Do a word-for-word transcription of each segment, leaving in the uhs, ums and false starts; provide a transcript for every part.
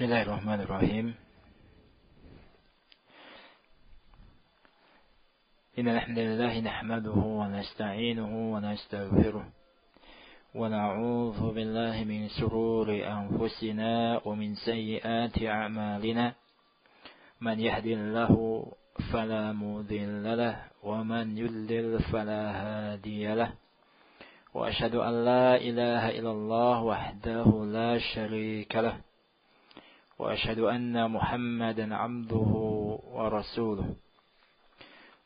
Bismillahirrahmanirrahim. Innal hamdalillah nahmaduhu wa nasta'inuhu wa nastaghfiruh wa na'udzu billahi min shururi anfusina wa min sayyiati a'malina. Man yahdihillahu fala mudilla lahu wa man yudlil fala hadiya lahu. Wa asyhadu an la ilaha illallah wahdahu la syarika lahu. وأشهد أن محمدا عبده ورسوله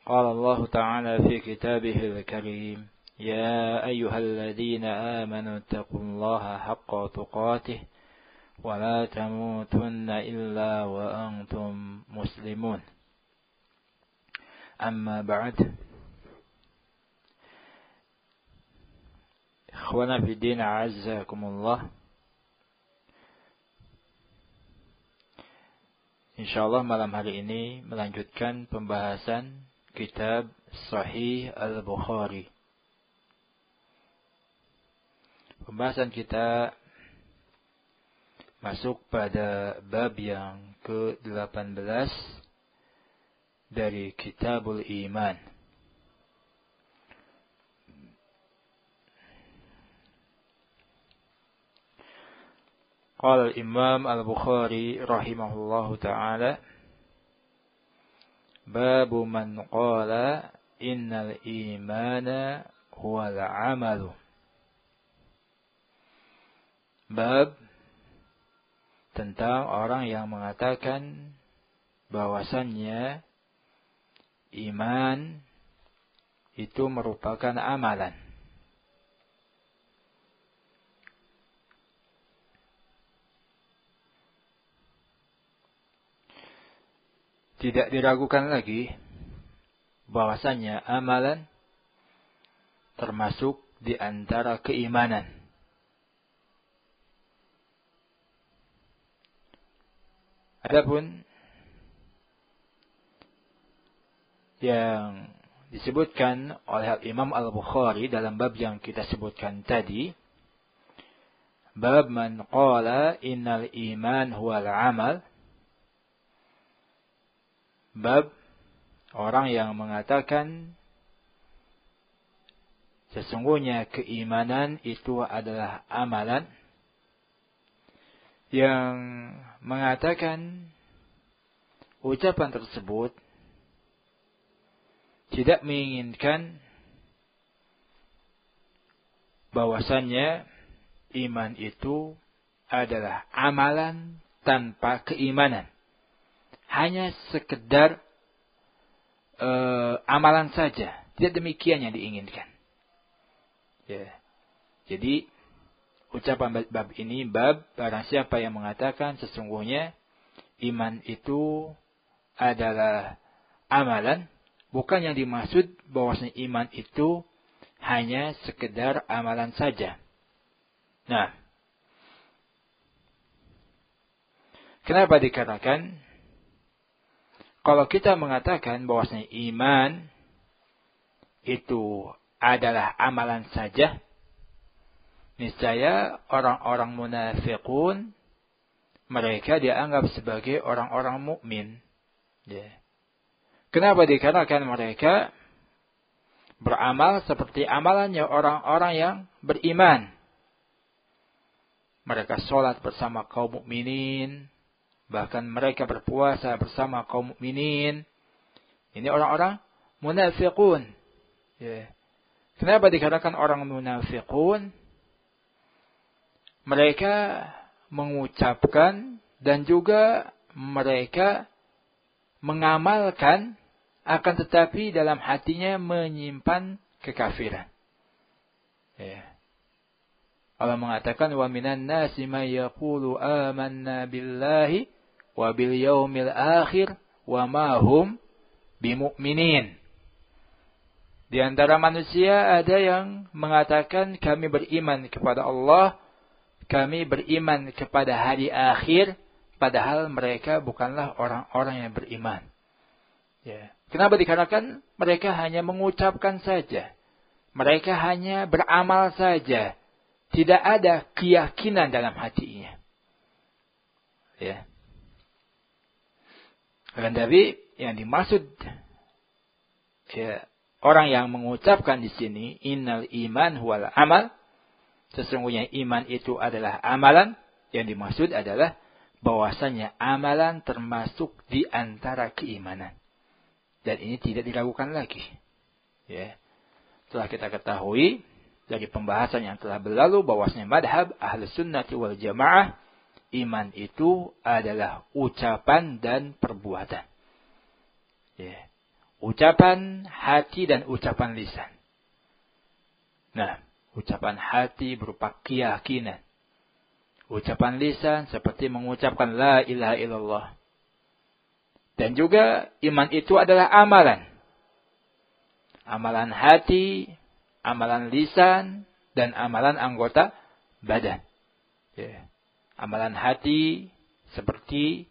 قال الله تعالى في كتابه الكريم يا أيها الذين آمنوا اتقوا الله حق تقاته ولا تموتن إلا وأنتم مسلمون أما بعد إخوانا في الدين أعزكم الله. Insyaallah malam hari ini melanjutkan pembahasan kitab Shahih Al-Bukhari. Pembahasan kita masuk pada bab yang ke delapan belas dari Kitabul Iman. Qala Imam Al-Bukhari rahimahullahu ta'ala, babu man qala innal imana huwal amalu. Bab tentang orang yang mengatakan bahwasannya iman itu merupakan amalan. Tidak diragukan lagi bahwasannya amalan termasuk di antara keimanan. Adapun yang disebutkan oleh Imam Al-Bukhari dalam bab yang kita sebutkan tadi, bab man qala innal iman huwal amal. Bab orang yang mengatakan sesungguhnya keimanan itu adalah amalan, yang mengatakan ucapan tersebut tidak menginginkan bahwasannya iman itu adalah amalan tanpa keimanan. Hanya sekedar e, amalan saja. Tidak demikian yang diinginkan. Ya. Jadi, ucapan bab ini, bab barang siapa yang mengatakan sesungguhnya iman itu adalah amalan. Bukan yang dimaksud bahwasanya iman itu hanya sekedar amalan saja. Nah, kenapa dikatakan? Kalau kita mengatakan bahwasanya iman itu adalah amalan saja, niscaya orang-orang munafiqun mereka dianggap sebagai orang-orang mukmin. Ya. Kenapa dikarenakan mereka beramal seperti amalannya orang-orang yang beriman. Mereka sholat bersama kaum mukminin. Bahkan mereka berpuasa bersama kaum mukminin. Ini orang-orang munafiqun. Ya. Kenapa dikatakan orang munafiqun? Mereka mengucapkan dan juga mereka mengamalkan, akan tetapi dalam hatinya menyimpan kekafiran. Ya. Allah mengatakan wa minan nasi may yaqulu amanna billahi wa bil yaumil akhir wa ma hum bimu'minin. Di antara manusia ada yang mengatakan kami beriman kepada Allah, kami beriman kepada hari akhir, padahal mereka bukanlah orang-orang yang beriman. Ya. Kenapa dikarenakan mereka hanya mengucapkan saja. Mereka hanya beramal saja. Tidak ada keyakinan dalam hatinya. ya. Akan tapi yang dimaksud ya, orang yang mengucapkan di sini innal iman huwal amal, sesungguhnya iman itu adalah amalan, yang dimaksud adalah bahwasanya amalan termasuk di antara keimanan. Dan ini tidak diragukan lagi. Ya. Telah kita ketahui dari pembahasan yang telah berlalu bahwasanya madhab Ahlussunnah wal Jamaah, iman itu adalah ucapan dan perbuatan. Ya. Ucapan hati dan ucapan lisan. Nah, ucapan hati berupa keyakinan. Ucapan lisan seperti mengucapkan la ilaha illallah. Dan juga iman itu adalah amalan. Amalan hati, amalan lisan, dan amalan anggota badan. Ya. Amalan hati seperti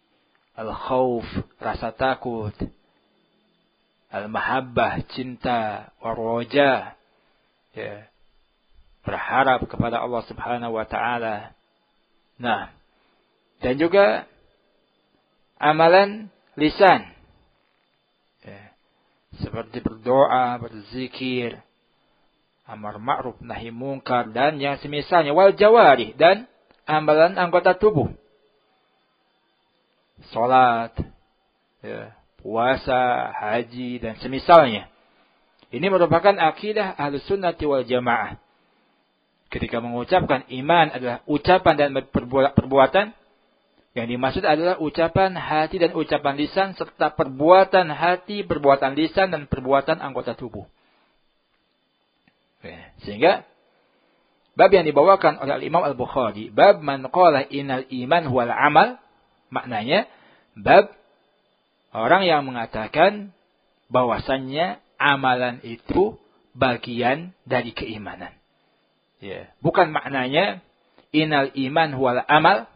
al-khawf, rasa takut, al-mahabbah, cinta, war-raja, ya, berharap kepada Allah Subhanahu wa taala. Nah, dan juga amalan lisan, ya, seperti berdoa, berzikir, amar ma'ruf nahi munkar, dan yang semisalnya, wal jawari, dan amalan anggota tubuh. Salat, ya, puasa, haji, dan semisalnya. Ini merupakan akidah Ahlussunnah wal Jamaah. Ketika mengucapkan iman adalah ucapan dan perbuatan, yang dimaksud adalah ucapan hati dan ucapan lisan, serta perbuatan hati, perbuatan lisan, dan perbuatan anggota tubuh. Sehingga bab yang dibawakan oleh Imam Al-Bukhari, bab man qala innal iman huwal amal, maknanya bab orang yang mengatakan bahwasannya amalan itu bagian dari keimanan. Ya, bukan maknanya innal iman huwal amal,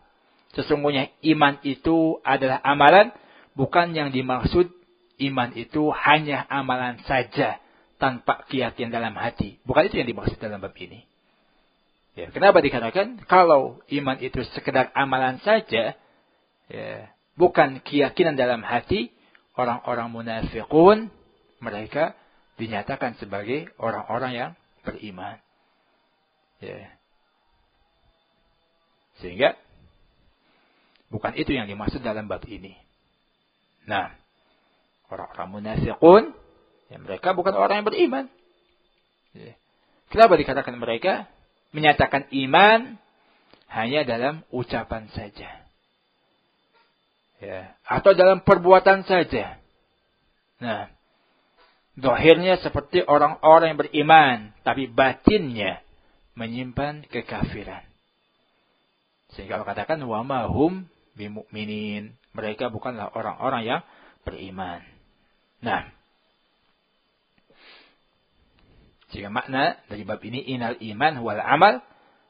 sesungguhnya iman itu adalah amalan, bukan yang dimaksud iman itu hanya amalan saja tanpa keyakinan dalam hati. Bukan itu yang dimaksud dalam bab ini. Ya, kenapa dikatakan kalau iman itu sekedar amalan saja, ya, bukan keyakinan dalam hati, orang-orang munafiqun mereka dinyatakan sebagai orang-orang yang beriman. Ya. Sehingga bukan itu yang dimaksud dalam bab ini. Nah, orang-orang munafiqun ya, mereka bukan orang yang beriman. Ya. Kenapa dikatakan mereka menyatakan iman hanya dalam ucapan saja, ya, atau dalam perbuatan saja. Nah, zahirnya seperti orang-orang yang beriman, tapi batinnya menyimpan kekafiran. Sehingga Allah katakan wa ma hum bimu'minin, mereka bukanlah orang-orang yang beriman. Nah, jika makna dari bab ini inal iman wal amal,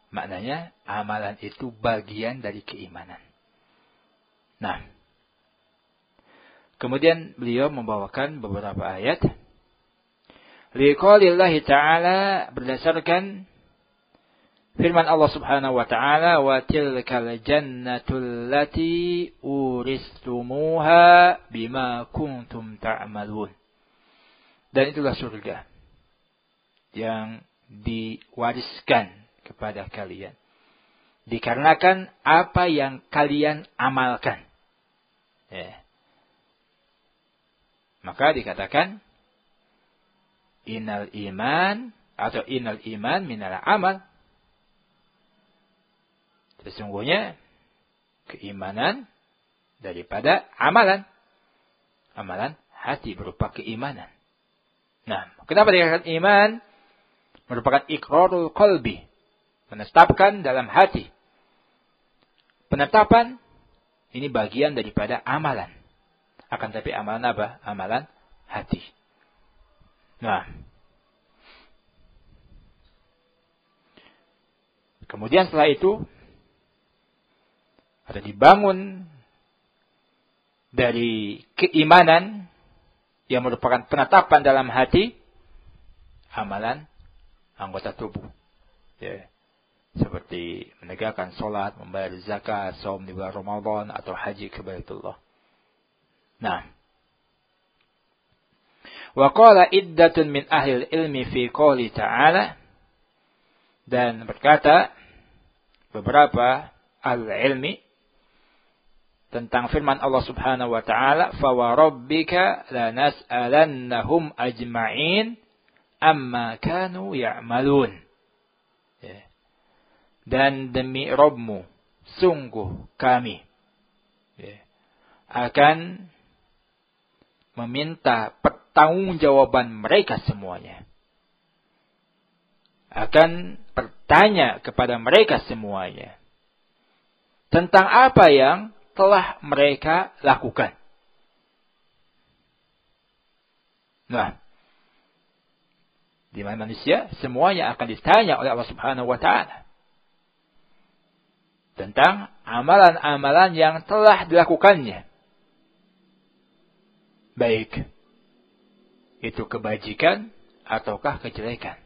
maknanya amalan itu bagian dari keimanan. Nah, kemudian beliau membawakan beberapa ayat. Liqaulillahi ta'ala, berdasarkan firman Allah Subhanahu wa ta'ala, wa tilkal jannatul lati uristumuha bima kuntum ta'malun. Dan itulah surga yang diwariskan kepada kalian dikarenakan apa yang kalian amalkan. Ya. Maka dikatakan innal iman atau innal iman minal amal, sesungguhnya keimanan daripada amalan, amalan hati berupa keimanan. Nah, kenapa dikatakan iman? Merupakan iqrarul qalbi, menetapkan dalam hati. Penetapan ini bagian daripada amalan. Akan tapi amalan apa? Amalan hati. Nah, kemudian setelah itu ada dibangun dari keimanan yang merupakan penetapan dalam hati, amalan anggota tubuh. Ya. seperti menegakkan sholat, membayar zakat, saum di bulan Ramadan, atau haji ke Baitullah. Nah, wa qala iddatun min ahli ilmi fi qouli ta'ala, dan berkata beberapa ahli ilmi tentang firman Allah Subhanahu wa taala, fa wa rabbika lanas'alannahum ajma'in amma kanu ya'malun. Dan demi Rabbmu, sungguh kami akan meminta pertanggungjawaban mereka semuanya. Akan bertanya kepada mereka semuanya tentang apa yang telah mereka lakukan. Nah, di mana manusia semuanya akan ditanya oleh Allah Subhanahu wa taala tentang amalan-amalan yang telah dilakukannya. Baik itu kebajikan ataukah kejelekan.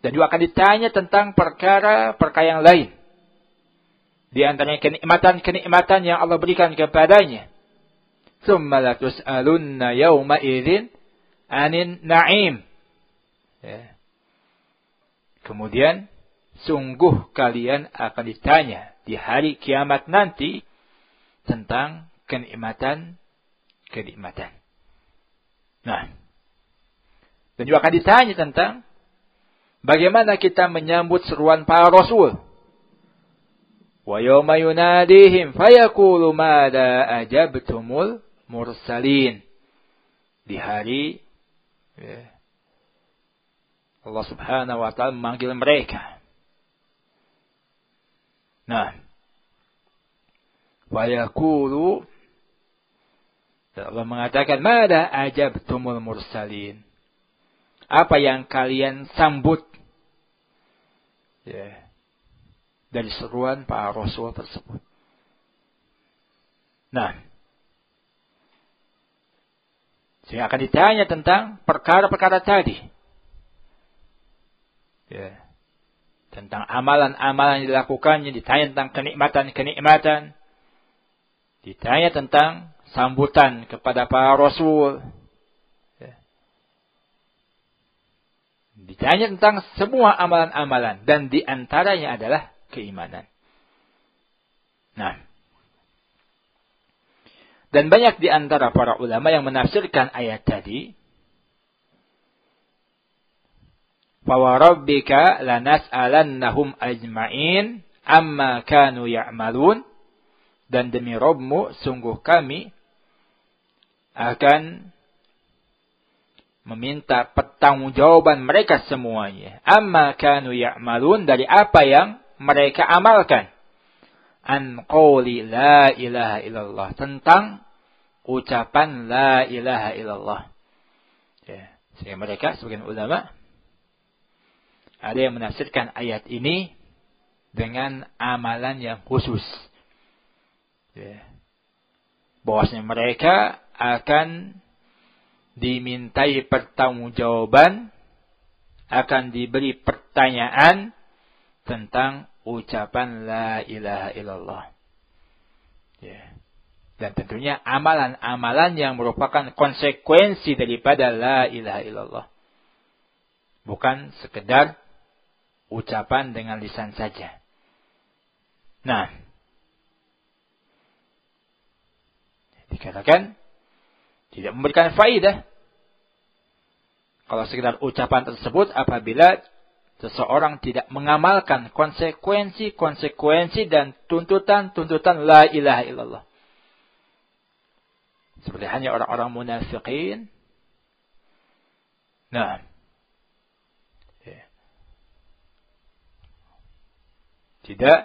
Dan juga akan ditanya tentang perkara-perkara yang lain. Di antaranya kenikmatan-kenikmatan yang Allah berikan kepadanya. Tsumma la tus'alunna yawma idzin 'anin na'im. Ya. Kemudian sungguh kalian akan ditanya di hari kiamat nanti tentang kenikmatan-kenikmatan. Nah, dan juga akan ditanya tentang bagaimana kita menyambut seruan para rasul. Wa yawma yunadihim fayaqulu madza ajabtumul mursalin. Di hari ya, Allah Subhanahu wa taala memanggil mereka. Nah, fayaqulu, Allah mengatakan madza ajabtumul mursalin. Apa yang kalian sambut ya, dari seruan para rasul tersebut. Nah, sehingga akan ditanya tentang perkara-perkara tadi. Ya, tentang amalan-amalan yang dilakukannya, ditanya tentang kenikmatan-kenikmatan, ditanya tentang sambutan kepada para rasul. Ditanya tentang semua amalan-amalan. Dan diantaranya adalah keimanan. Nah. Dan banyak diantara para ulama yang menafsirkan ayat tadi. فَوَرَبِّكَ لَنَسْأَلَنَّهُمْ أَجْمَعِينَ أَمَّا كَانُوا يَعْمَلُونَ. Dan demi Rabbmu, sungguh kami akan meminta pertanggungjawaban mereka semuanya. Amma kanu ya'malun, dari apa yang mereka amalkan. An qawli la ilaha illallah, tentang ucapan la ilaha illallah. Ya. Sehingga mereka sebagian ulama ada yang menafsirkan ayat ini dengan amalan yang khusus. Ya. Bahwasanya mereka akan dimintai pertanggungjawaban, akan diberi pertanyaan tentang ucapan la ilaha illallah. Ya. Dan tentunya amalan-amalan yang merupakan konsekuensi daripada la ilaha illallah. Bukan sekedar ucapan dengan lisan saja. Nah, dikatakan tidak memberikan faidah kalau sekedar ucapan tersebut apabila seseorang tidak mengamalkan konsekuensi-konsekuensi dan tuntutan-tuntutan la ilaha illallah. Seperti hanya orang-orang munafikin. Nah. Tidak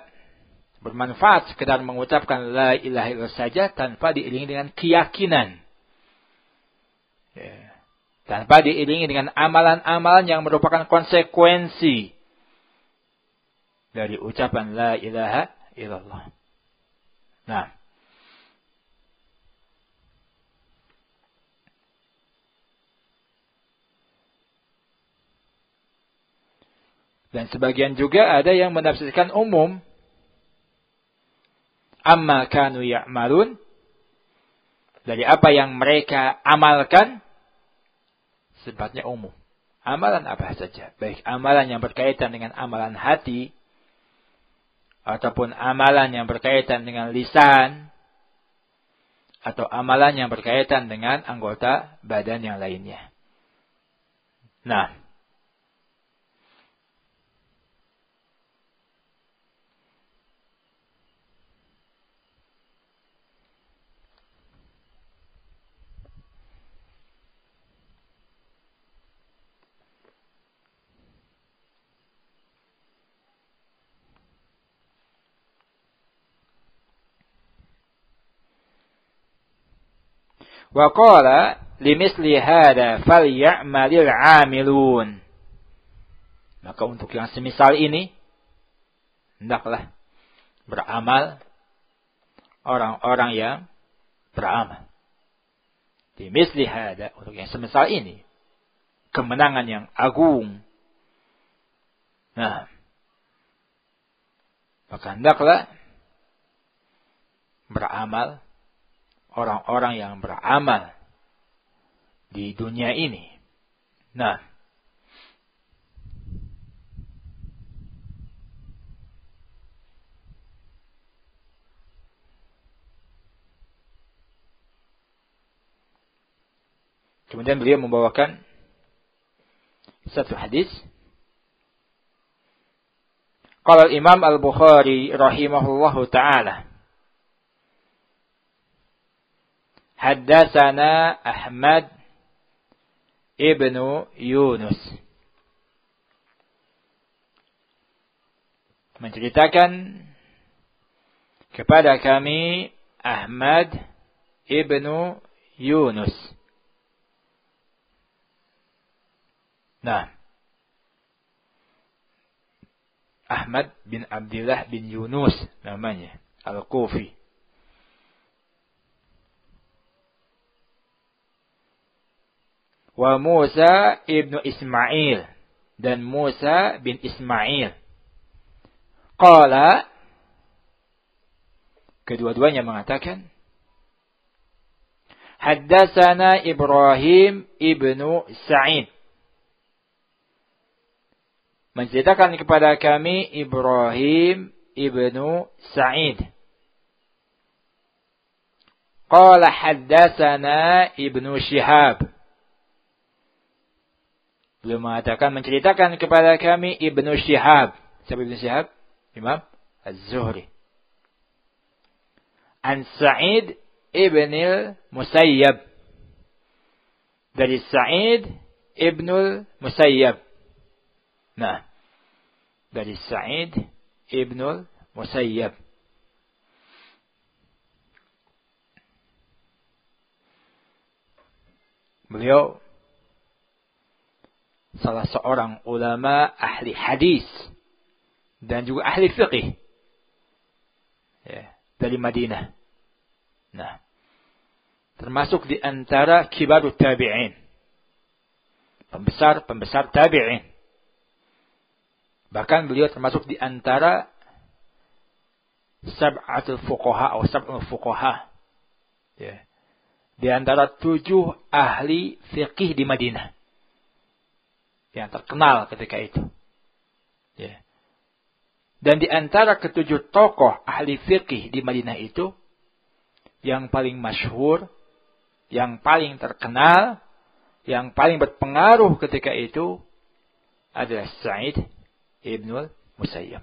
bermanfaat sekedar mengucapkan la ilaha illallah saja tanpa diiringi dengan keyakinan. Ya. Tanpa diiringi dengan amalan-amalan yang merupakan konsekuensi dari ucapan la ilaha illallah. Nah, Dan sebagian juga ada yang menafsirkan umum. Amma kanu ya'malun. Dari apa yang mereka amalkan. Sifatnya umum. Amalan apa saja. Baik amalan yang berkaitan dengan amalan hati. Ataupun amalan yang berkaitan dengan lisan. Atau amalan yang berkaitan dengan anggota badan yang lainnya. Nah. Wa qala limisli hada falya'malil 'amilun. Maka untuk yang semisal ini hendaklah beramal orang-orang yang beramal. Limisli hada, untuk yang semisal ini kemenangan yang agung. Nah, maka hendaklah beramal orang-orang yang beramal di dunia ini. Nah. Kemudian beliau membawakan satu hadis. Qala al-Imam Al-Bukhari rahimahullahu ta'ala. Haddatsana Ahmad ibnu Yunus menceritakan kepada kami Ahmad ibnu Yunus. Nah, Ahmad bin Abdullah bin Yunus namanya, Al-Kufi. Wa Musa ibnu Ismail, dan Musa bin Ismail. Qala, kedua-duanya mengatakan, haddatsana Ibrahim ibnu Sa'id. Menceritakan kepada kami Ibrahim ibnu Sa'id. Qala haddatsana Ibnu Shihab. Beliau mengatakan, menceritakan kepada kami Ibnu Shihab. Siapa Ibnu Shihab? Imam az-Zuhri. An Sa'id ibn al-Musayyib. Dari Sa'id ibn al-Musayyib. Nah. Dari Sa'id ibn al-Musayyib. Beliau salah seorang ulama ahli hadis dan juga ahli fiqih, ya, dari Madinah. Nah, termasuk di antara kibarut tabi'in, pembesar-pembesar tabi'in. Bahkan beliau termasuk di antara sab'atul fuqaha atau sab'ul fuqaha, ya, di antara tujuh ahli fiqih di Madinah yang terkenal ketika itu. Ya. Dan di antara ketujuh tokoh ahli fiqih di Madinah itu, yang paling masyhur, yang paling terkenal, yang paling berpengaruh ketika itu adalah Sa'id ibn al-Musayyib.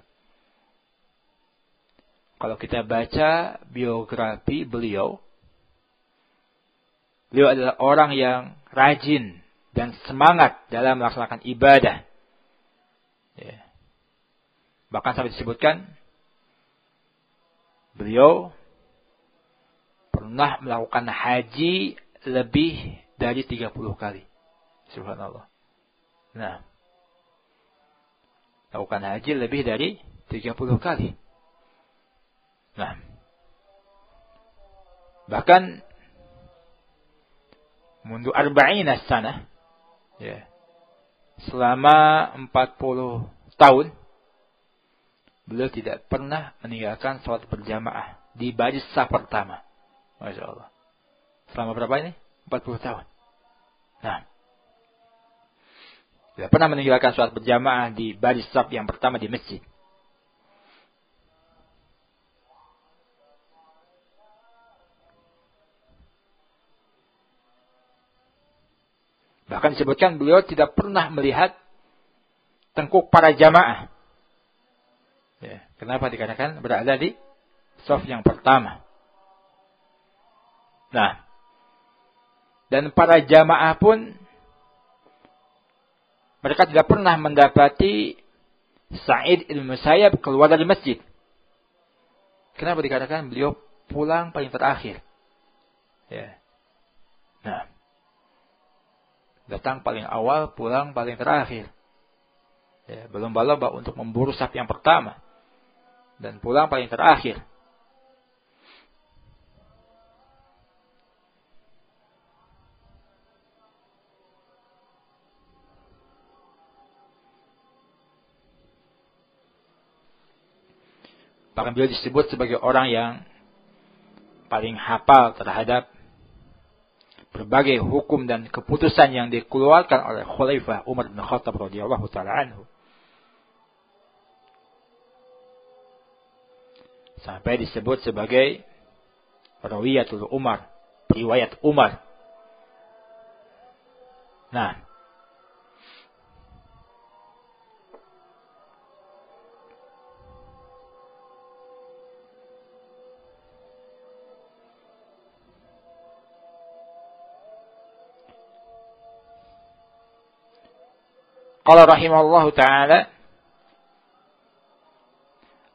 Kalau kita baca biografi beliau, beliau adalah orang yang rajin dan semangat dalam melaksanakan ibadah. Ya. Bahkan sampai disebutkan, beliau pernah melakukan haji lebih dari tiga puluh kali. Subhanallah. Nah. Melakukan haji lebih dari tiga puluh kali. Nah. Bahkan, mundu arba'ina sanah. Ya. Selama empat puluh tahun, beliau tidak pernah meninggalkan sholat berjamaah di baris saf pertama. Masya Allah. Selama berapa ini? empat puluh tahun. Nah, tidak pernah meninggalkan sholat berjamaah di baris saf yang pertama di masjid. Bahkan disebutkan beliau tidak pernah melihat tengkuk para jamaah. Ya, kenapa dikatakan berada di shaf yang pertama? Nah, dan para jamaah pun mereka tidak pernah mendapati Sa'id ibn al-Musayyib keluar dari masjid. Kenapa dikatakan beliau pulang paling terakhir? Ya. Nah, datang paling awal, pulang paling terakhir. Ya, belum lomba-lomba untuk memburu saf yang pertama. Dan pulang paling terakhir. Bahkan beliau disebut sebagai orang yang paling hafal terhadap berbagai hukum dan keputusan yang dikeluarkan oleh Khalifah Umar bin Khattab radhiyallahu ta'ala anhu. Sampai disebut sebagai Rawiyatul Umar, riwayat Umar. Nah, qala rahimahullahu ta'ala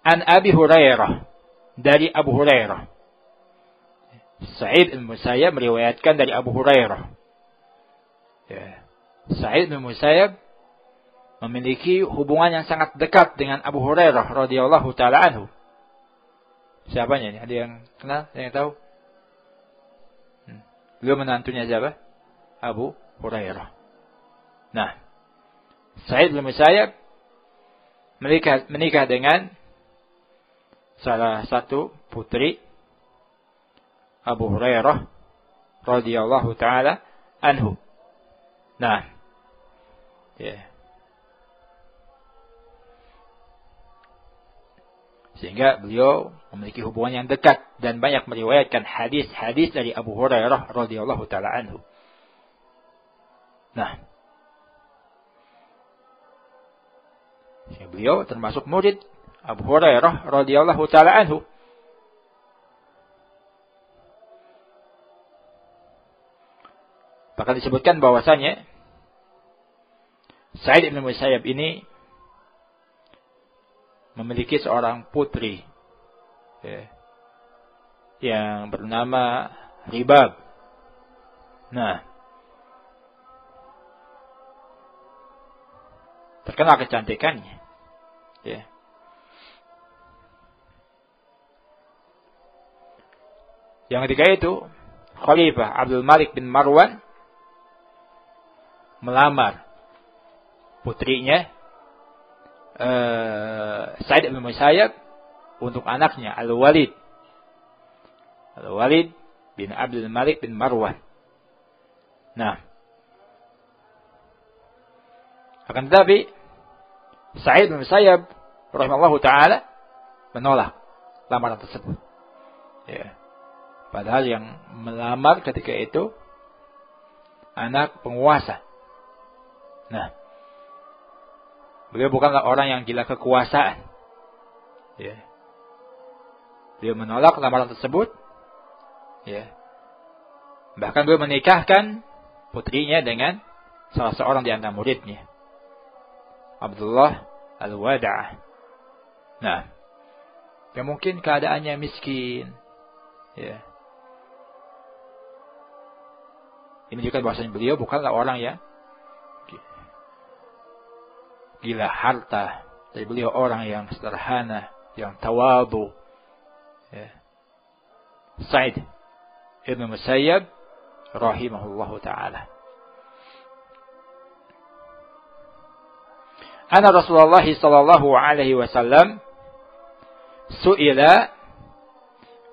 an Abi Hurairah, dari Abu Hurairah. Sa'id al-Musayyib meriwayatkan dari Abu Hurairah. Ya. Sa'id al-Musayyib memiliki hubungan yang sangat dekat dengan Abu Hurairah radhiyallahu ta'ala anhu. Siapanya ini? Ada yang kenal? Ada yang tahu? Hmm. Beliau menantunya siapa? Abu Hurairah. Nah, Sa'id al-Musayyib menikah, menikah dengan salah satu putri Abu Hurairah radhiyallahu ta'ala anhu. Nah, yeah. Sehingga beliau memiliki hubungan yang dekat dan banyak meriwayatkan hadis-hadis dari Abu Hurairah radhiyallahu ta'ala anhu. Nah, beliau termasuk murid Abu Hurairah radhiyallahu ta'ala anhu. Bahkan disebutkan bahwasannya Sa'id ibn Musayyib ini memiliki seorang putri ya, yang bernama Ribab. Nah, terkenal kecantikannya. Ya. Yang ketiga itu, Khalifah Abdul Malik bin Marwan melamar putrinya eh, Sa'id bin Musayyib untuk anaknya Al-Walid. Al-Walid bin Abdul Malik bin Marwan. Nah, akan tetapi Sa'id bin Musayyib rahimahullahu ta'ala menolak lamaran tersebut. Ya. Padahal yang melamar ketika itu anak penguasa. Nah, beliau bukanlah orang yang gila kekuasaan. Ya. Beliau menolak lamaran tersebut. Ya. Bahkan beliau menikahkan putrinya dengan salah seorang di antara muridnya, Abdullah Al-Wada'ah. Nah, ya mungkin keadaannya miskin. Ya. Ini menunjukkan bahwasanya beliau bukanlah orang yang gila harta. Tapi beliau orang yang sederhana, yang tawadhu. Ya. Sa'id ibn Musayyib rahimahullahu ta'ala. anna Rasulullah sallallahu alaihi wasallam su'ila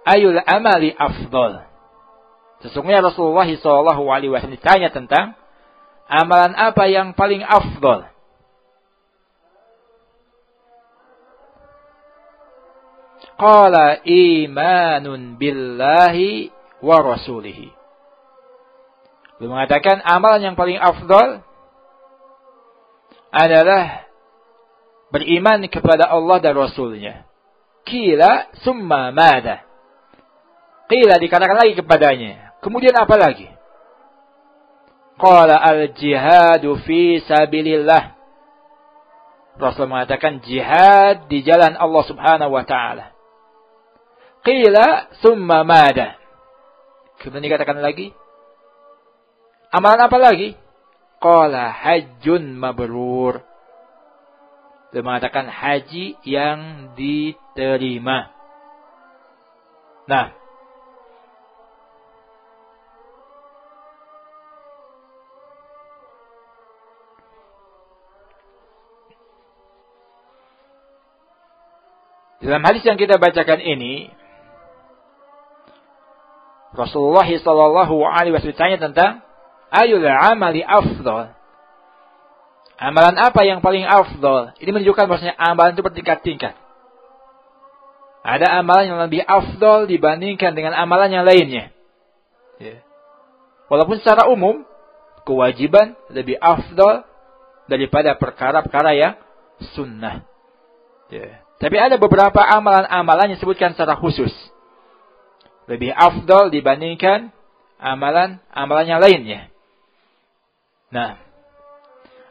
ayul amali afdal. Sesungguhnya Rasulullah sallallahu alaihi wasallam ditanya tentang amalan apa yang paling afdal. Qala imanun billahi wa rasulihi. Beliau mengatakan amalan yang paling afdal adalah beriman kepada Allah dan Rasulnya. Qila summa madha. Qila dikatakan lagi kepadanya. Kemudian apa lagi? Qala al-jihadu fi sabilillah. Rasul mengatakan jihad di jalan Allah subhanahu wa ta'ala. Qila summa mada. Kemudian dikatakan lagi, amalan apa lagi? Qala hajjun mabrur. Dia mengatakan haji yang diterima. Nah, dalam hadis yang kita bacakan ini, Rasulullah sallallahu alaihi wasallam tanya tentang ayul amali afdal. Amalan apa yang paling afdal? Ini menunjukkan bahwasanya amalan itu bertingkat-tingkat. Ada amalan yang lebih afdal dibandingkan dengan amalan yang lainnya. Walaupun secara umum kewajiban lebih afdal daripada perkara-perkara yang sunnah. Tapi ada beberapa amalan-amalan yang disebutkan secara khusus lebih afdal dibandingkan amalan-amalan yang lainnya. Nah,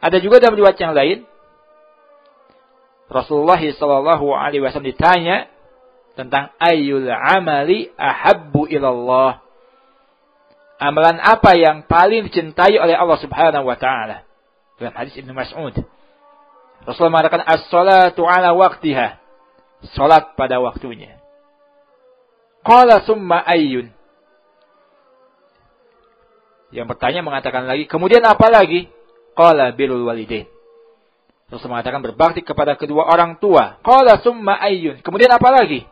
ada juga dalam riwayat yang lain Rasulullah sallallahu alaihi wasallam ditanya tentang ayyul amali ahabbu ilallah. Amalan apa yang paling dicintai oleh Allah Subhanahu wa taala? Dalam hadis Ibn Mas'ud, Rasulullah mengatakan as-salatu ala waqtiha. Salat pada waktunya. Qala summa ayyun. Yang bertanya mengatakan lagi, kemudian apa lagi? Qala birrul walidain. Rasulullah mengatakan berbakti kepada kedua orang tua. Qala summa ayyun. Kemudian apa lagi?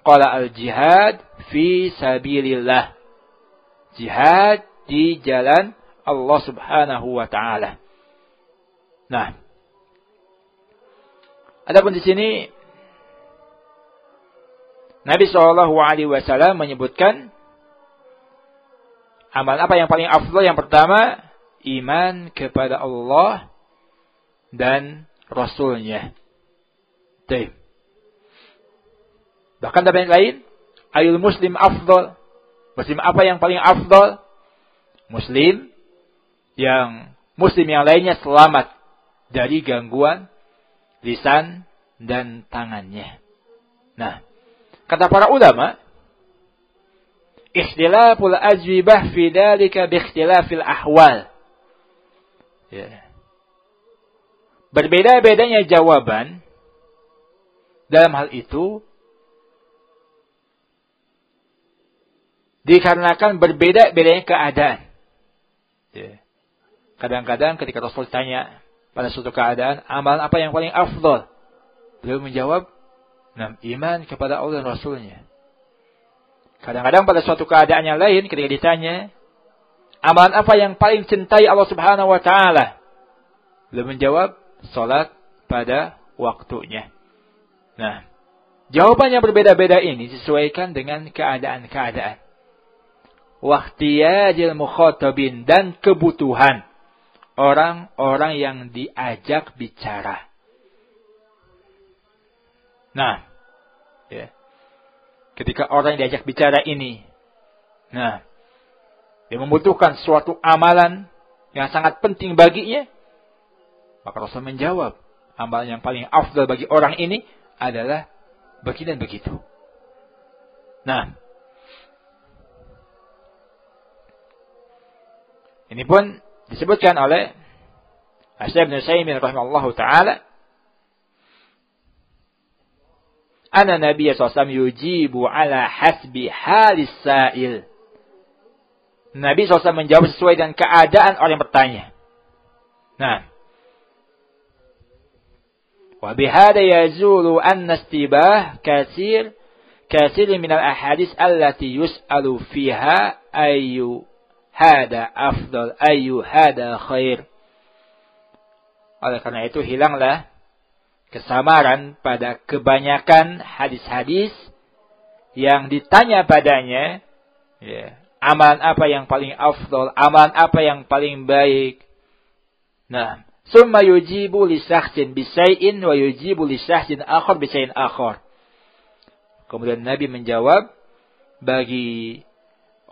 Qala al-jihad fi sabilillah. Jihad di jalan Allah Subhanahu wa taala. Nah, adapun di sini Nabi shallallahu alaihi wasallam menyebutkan amal apa yang paling afdal. Yang pertama, iman kepada Allah dan Rasulnya. Baik. Bahkan ada yang lain, ayul muslim afdal. Muslim apa yang paling afdal? Muslim yang muslim yang lainnya selamat dari gangguan lisan dan tangannya. Nah, kata para ulama, ikhtilaful ajwibah fi dhalika bi ikhtilafil ahwal. Ya. Berbeda-bedanya jawaban dalam hal itu dikarenakan berbeda-bedanya keadaan. Ya. Kadang-kadang ketika Rasul tanya pada suatu keadaan, amalan apa yang paling afdal? Beliau menjawab, Nam, iman kepada Allah dan Rasulnya. Kadang-kadang pada suatu keadaan yang lain ketika ditanya, amalan apa yang paling cintai Allah Subhanahu wa taala? Beliau menjawab, salat pada waktunya. Nah, jawabannya berbeda-beda ini disesuaikan dengan keadaan-keadaan. Wahtiyajil mukhatabin, dan kebutuhan orang-orang yang diajak bicara. Nah, ya. Ketika orang yang diajak bicara ini, nah, dia membutuhkan suatu amalan yang sangat penting baginya, maka Rasul menjawab, amalan yang paling afdal bagi orang ini adalah begini dan begitu. Nah, ini pun disebutkan oleh Asy-Syaikh ibnu Ismail rahimahullah taala, anna Nabiya sallallahu alaihi wasallam yujibu ala hasbi halis sa'il. Nabi sallallahu alaihi wasallam menjawab sesuai dengan keadaan orang yang bertanya. Nah, Wa bihada yazulu anna istibah katsir katsir min al-ahadits allati yus'alu fiha ayu hada afdal ayu hada khair. Oleh karena itu hilanglah kesamaran pada kebanyakan hadis-hadis yang ditanya padanya, ya, amalan apa yang paling afdol, amalan apa yang paling baik. Nah, summa yujibu li syakhsin bisai'in wa yujibu li syakhsin akhar bisai'in akhar. Kemudian Nabi menjawab bagi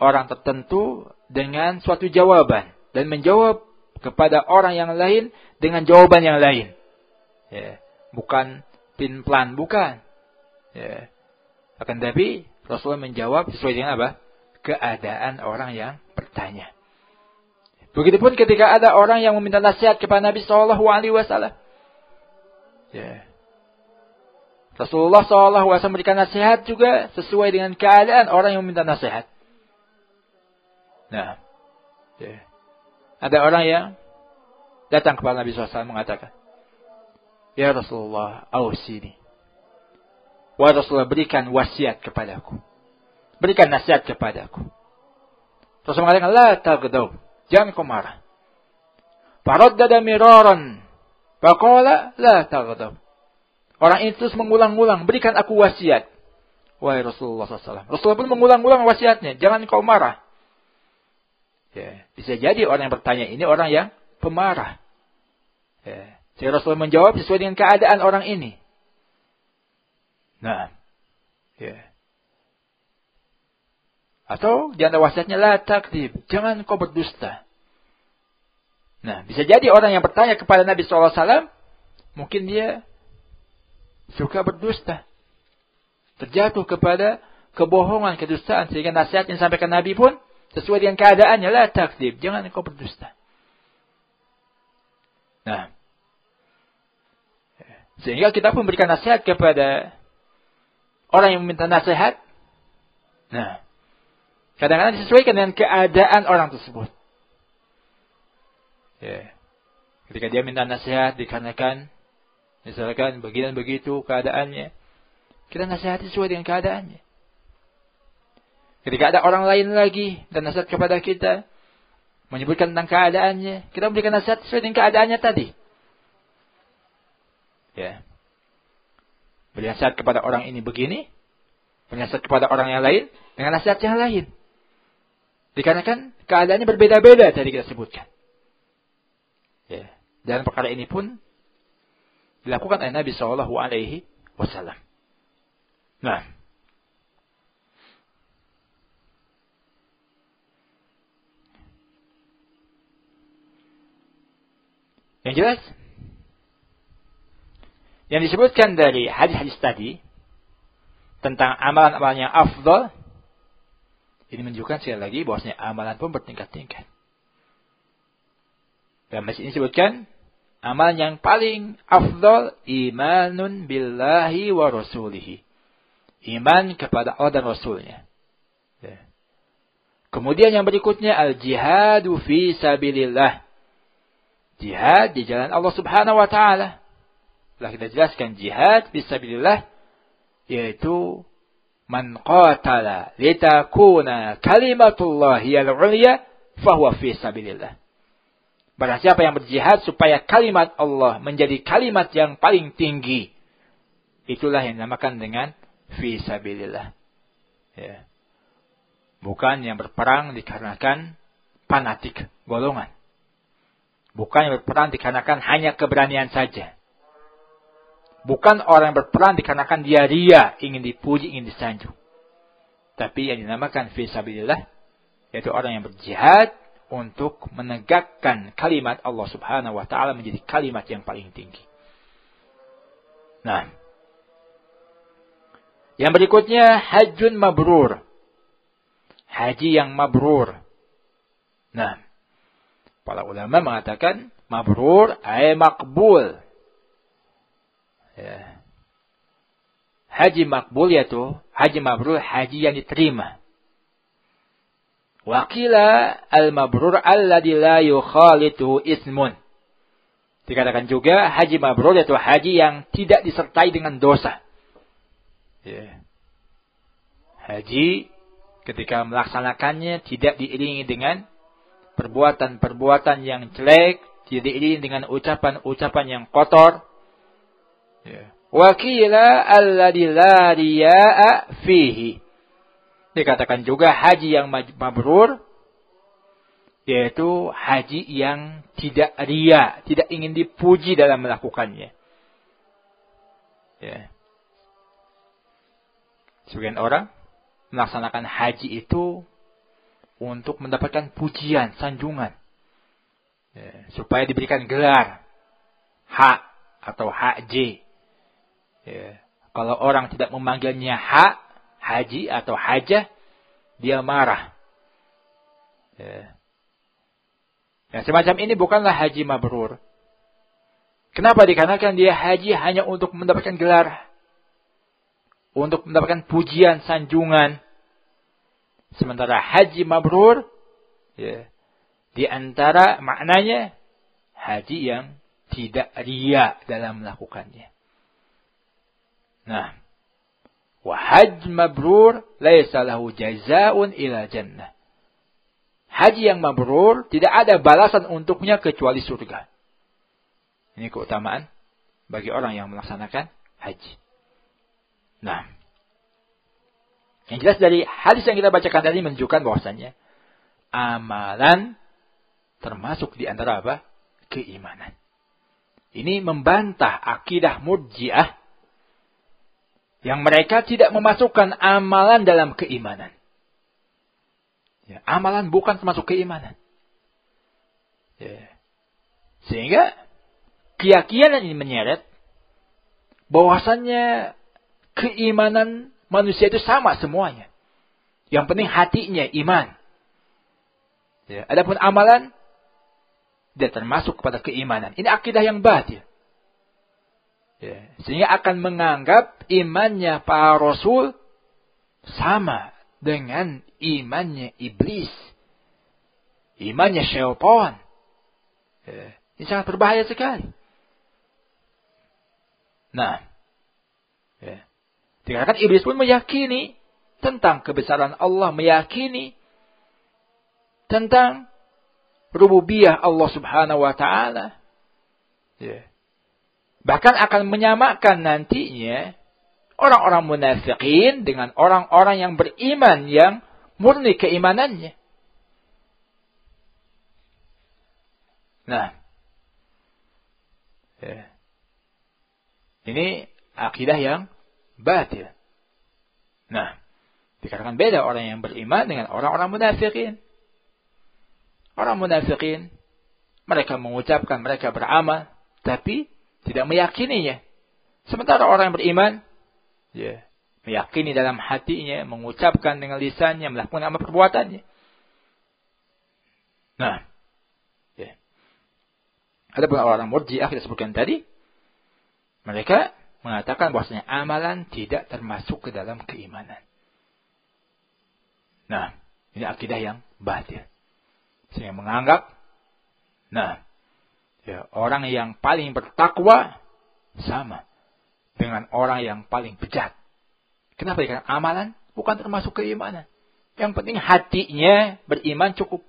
orang tertentu dengan suatu jawaban dan menjawab kepada orang yang lain dengan jawaban yang lain. Ya. Bukan pin plan, bukan. Ya. Akan tapi Rasulullah menjawab sesuai dengan apa? Keadaan orang yang bertanya. Begitupun ketika ada orang yang meminta nasihat kepada Nabi shallallahu alaihi wasallam. Ya. Rasulullah shallallahu alaihi wasallam memberikan nasihat juga sesuai dengan keadaan orang yang meminta nasihat. Nah, ya. Ada orang yang datang kepada Nabi shallallahu alaihi wasallam mengatakan, ya Rasulullah, awsini. Wahai Rasulullah, berikan wasiat kepadaku. Berikan nasihat kepadaku. Rasulullah mengatakan, la tagdaw. Jangan kau marah. Faraddada miraran. Faqala, la tagdaw. Orang itu terus mengulang-ulang. Berikan aku wasiat. Wahai Rasulullah shallallahu alaihi wasallam. Rasulullah pun mengulang-ulang wasiatnya. Jangan kau marah. Ya, bisa jadi orang yang bertanya ini orang yang pemarah. Ya. Jadi Rasulullah menjawab sesuai dengan keadaan orang ini. Nah, ya. Atau di antara wasiatnya la takdzib, jangan kau berdusta. Nah, bisa jadi orang yang bertanya kepada Nabi Shallallahu Alaihi Wasallam, mungkin dia suka berdusta, terjatuh kepada kebohongan, kedustaan, sehingga nasihat yang disampaikan Nabi pun sesuai dengan keadaannya la takdzib, jangan kau berdusta. Nah. Sehingga kita pun memberikan nasihat kepada orang yang meminta nasihat. Nah, kadang-kadang disesuaikan dengan keadaan orang tersebut. Ya. Ketika dia minta nasihat dikarenakan misalkan begini begitu keadaannya, kita nasihati sesuai dengan keadaannya. Ketika ada orang lain lagi dan nasihat kepada kita menyebutkan tentang keadaannya, kita memberikan nasihat sesuai dengan keadaannya tadi. Ya. Beri nasihat kepada orang ini begini, beri nasihat kepada orang yang lain dengan nasihat yang lain. Dikarenakan keadaannya berbeda-beda tadi kita sebutkan. Ya. Dan perkara ini pun dilakukan oleh Nabi Shallallahu Alaihi Wasallam. Nah, yang jelas, yang disebutkan dari hadis-hadis tadi tentang amalan-amalan yang afdal, ini menunjukkan sekali lagi bahwasanya amalan pun bertingkat-tingkat. Dan masih ini disebutkan amalan yang paling afdal imanun billahi wa rasulihi. Iman kepada Allah dan Rasulnya. Kemudian yang berikutnya al-jihadu fi sabilillah. Jihad di jalan Allah Subhanahu wa taala. Telah kita jelaskan jihad fisabilillah yaitu man qatala litakuna kalimatullah hiyal ulya fahuwa fisabilillah. Barang siapa yang berjihad supaya kalimat Allah menjadi kalimat yang paling tinggi, itulah yang dinamakan dengan fisabilillah. Ya. Bukan yang berperang dikarenakan fanatik golongan. Bukan yang berperang dikarenakan hanya keberanian saja. Bukan orang yang berperang dikarenakan dia ria, ingin dipuji, ingin disanjung. Tapi yang dinamakan fisabilillah, yaitu orang yang berjihad untuk menegakkan kalimat Allah Subhanahu wa taala menjadi kalimat yang paling tinggi. Nah. Yang berikutnya hajjun mabrur. Haji yang mabrur. Nah. Para ulama mengatakan mabrur ay maqbul. Ya. Haji makbul yaitu haji mabrur, haji yang diterima. Wa qila al mabrur alladhi la yukhalitu ismun. Dikatakan juga haji mabrur yaitu haji yang tidak disertai dengan dosa. Ya. Haji ketika melaksanakannya tidak diiringi dengan perbuatan-perbuatan yang jelek, tidak diiringi dengan ucapan-ucapan yang kotor. Ya. Wa qila alladzi la riya'a fihi. Dikatakan juga haji yang mabrur yaitu haji yang tidak ria, tidak ingin dipuji dalam melakukannya. Ya. Sebagian orang melaksanakan haji itu untuk mendapatkan pujian, sanjungan. Ya. Supaya diberikan gelar hak atau H J. Ya. Kalau orang tidak memanggilnya hak, haji atau hajah, dia marah. Ya. Yang semacam ini bukanlah haji mabrur. Kenapa? Dikarenakan dia haji hanya untuk mendapatkan gelar, untuk mendapatkan pujian, sanjungan. Sementara haji mabrur, ya, di antara maknanya haji yang tidak riya dalam melakukannya. Nah, wa hajj mabrur laisa lahu jazaa'un ila jannah. Haji yang mabrur tidak ada balasan untuknya kecuali surga. Ini keutamaan bagi orang yang melaksanakan haji. Nah, yang jelas dari hadis yang kita bacakan tadi menunjukkan bahwasannya amalan termasuk di antara apa? Keimanan. Ini membantah akidah murji'ah yang mereka tidak memasukkan amalan dalam keimanan. Ya, amalan bukan termasuk keimanan. Ya. Sehingga keyakinan ini menyeret bahwasannya keimanan manusia itu sama semuanya. Yang penting hatinya iman. Ya. Adapun amalan dia termasuk kepada keimanan. Ini akidah yang batil. Ya. Sehingga akan menganggap imannya para rasul sama dengan imannya iblis, imannya syaitan. Ya, ini sangat berbahaya sekali. Nah, ya, dikarenakan iblis pun meyakini tentang kebesaran Allah, meyakini tentang rububiyah Allah Subhanahu Wa Taala. Ya. Bahkan akan menyamakan nantinya orang-orang munafikin dengan orang-orang yang beriman, yang murni keimanannya. Nah, ya, ini akidah yang batil. Nah, dikatakan beda orang yang beriman dengan orang-orang munafikin. Orang munafikin, mereka mengucapkan mereka beramal, tapi tidak meyakininya. Sementara orang yang beriman, ya, meyakini dalam hatinya, mengucapkan dengan lisannya, melakukan amal perbuatannya. Nah, ya. Ada pun orang murji'ah kita sebutkan tadi, mereka mengatakan bahwasanya amalan tidak termasuk ke dalam keimanan. Nah, ini akidah yang batil. Sehingga menganggap, nah, ya, orang yang paling bertakwa sama dengan orang yang paling bejat. Kenapa? Karena amalan bukan termasuk keimanan. Yang penting hatinya beriman cukup.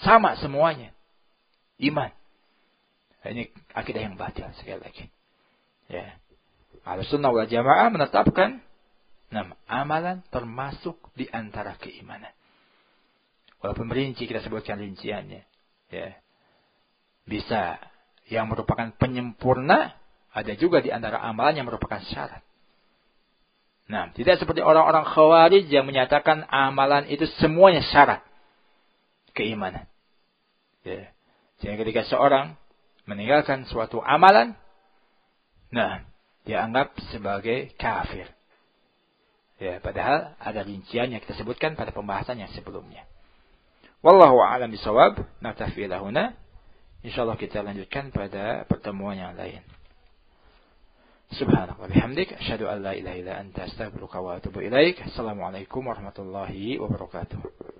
Sama semuanya. Iman. Ini akidah yang batil sekali lagi. Ya. Ahlussunnah wal Jamaah menetapkan nama amalan termasuk di antara keimanan. Walaupun merinci kita sebutkan rinciannya. Ya. Bisa yang merupakan penyempurna, ada juga di antara amalan yang merupakan syarat. Nah, tidak seperti orang-orang khawarij yang menyatakan amalan itu semuanya syarat keimanan. Ya. Jadi ketika seorang meninggalkan suatu amalan, nah, dia anggap sebagai kafir. Ya, padahal ada rincian yang kita sebutkan pada pembahasan yang sebelumnya. Wallahu a'lam bishawab. Naktafi lahuna. Insyaallah kita lanjutkan pada pertemuan yang lain. Subhanallah wa bihamdik, asyhadu an la ilaha illa anta, astaghfiruka wa atubu ilaik. Assalamualaikum warahmatullahi wabarakatuh.